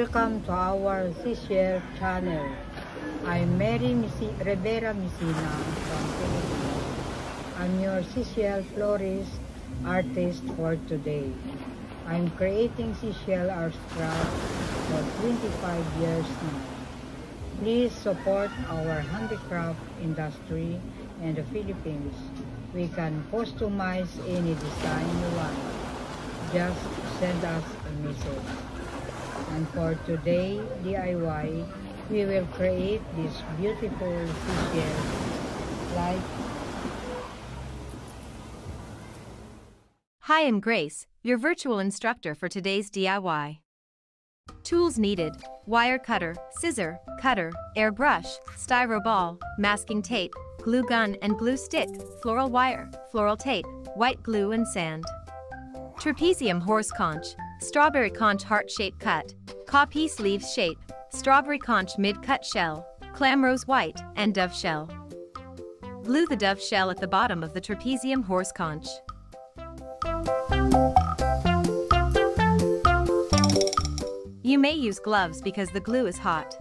Welcome to our Seashell channel. I'm Mary Rivera Misina from Philippines. I'm your Seashell florist artist for today. I'm creating Seashell art scraps for 25 years now. Please support our handicraft industry in the Philippines. We can customize any design you want. Just send us a message. And for today DIY, we will create this beautiful seashell like. Hi, I'm Grace, your virtual instructor for today's DIY. Tools needed: wire cutter, scissor, cutter, air brush, Styro Ball, masking tape, glue gun and glue stick, floral wire, floral tape, white glue and sand. Trapezium horse conch, strawberry conch heart-shaped cut, Capiz leaves shape, strawberry conch mid-cut shell, Clamrose white, and dove shell. Glue the dove shell at the bottom of the trapezium horse conch. You may use gloves because the glue is hot.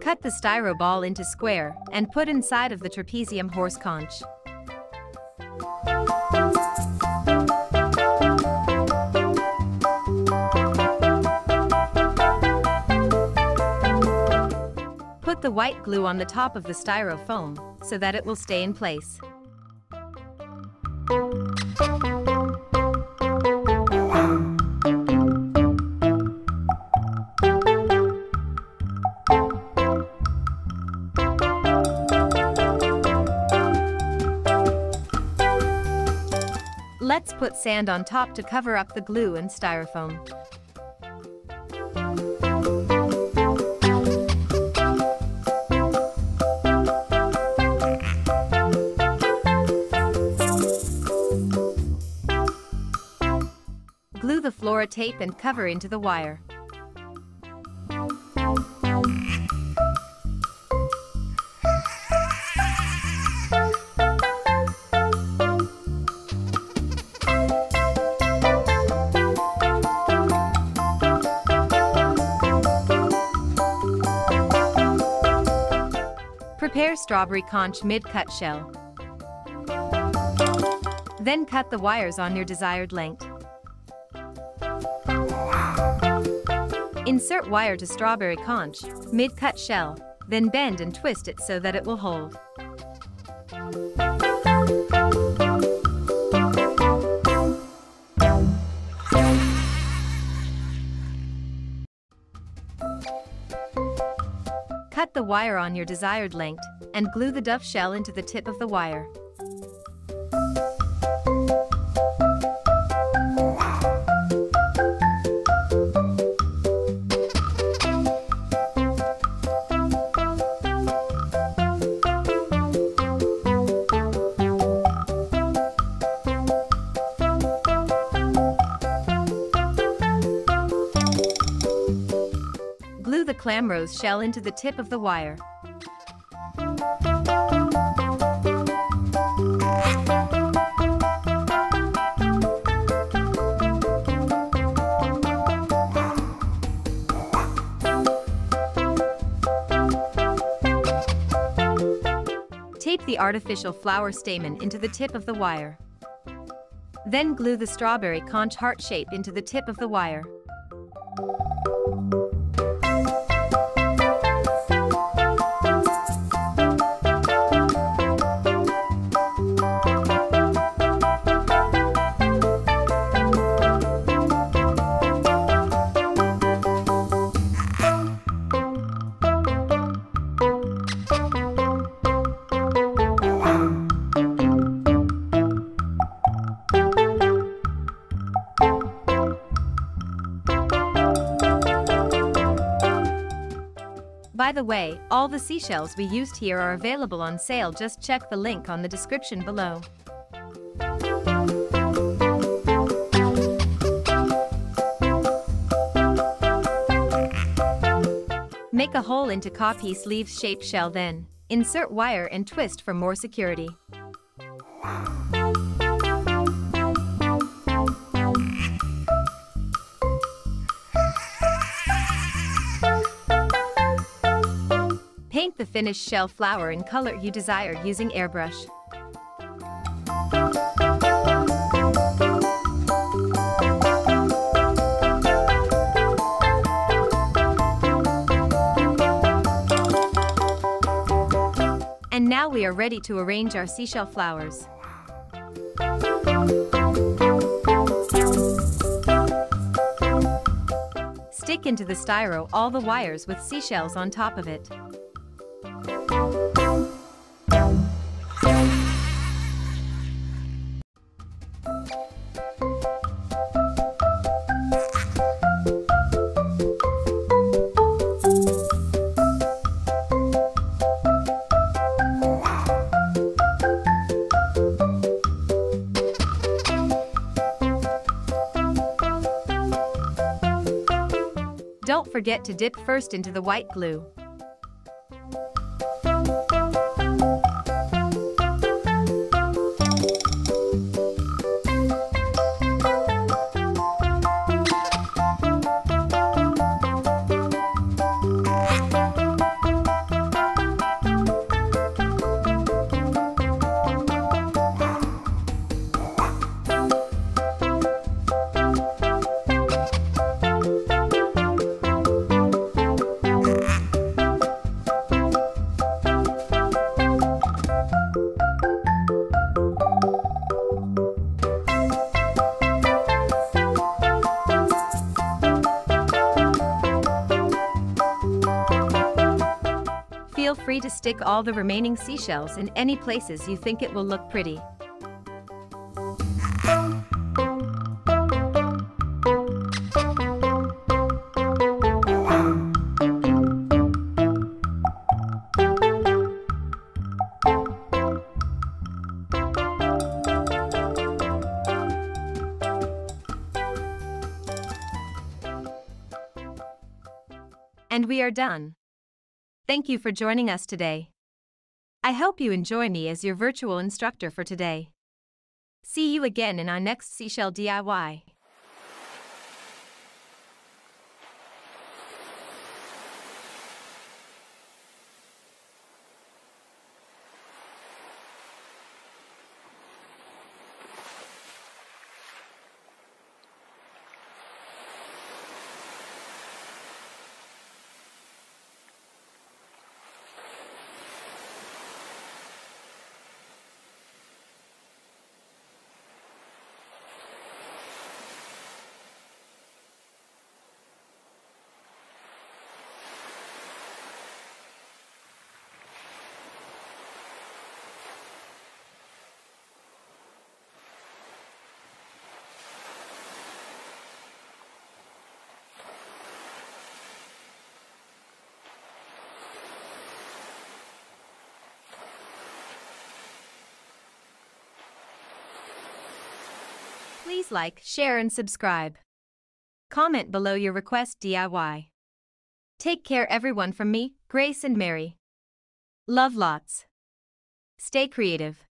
Cut the Styro Ball into square and put inside of the trapezium horse conch. Put the white glue on the top of the styrofoam so that it will stay in place. Let's put sand on top to cover up the glue and styrofoam. Glue the floral tape and cover into the wire. Prepare strawberry conch mid-cut shell. Then cut the wires on your desired length. Insert wire to strawberry conch mid-cut shell, then bend and twist it so that it will hold. Cut the wire on your desired length and glue the dove shell into the tip of the wire. The Clamrose shell into the tip of the wire. Tape the artificial flower stamen into the tip of the wire. Then glue the strawberry conch heart shape into the tip of the wire. By the way, all the seashells we used here are available on sale. Just check the link on the description below. Make a hole into Capiz leaves shaped shell, then insert wire and twist for more security. Paint the finished shell flower in color you desire using airbrush. And now we are ready to arrange our seashell flowers. Stick into the styro all the wires with seashells on top of it. Don't forget to dip first into the white glue. Feel free to stick all the remaining seashells in any places you think it will look pretty. And we are done. Thank you for joining us today. I hope you enjoy me as your virtual instructor for today. See you again in our next seashell DIY. Please like, share and subscribe. Comment below your request DIY. Take care everyone from me, Grace and Mary. Love lots. Stay creative.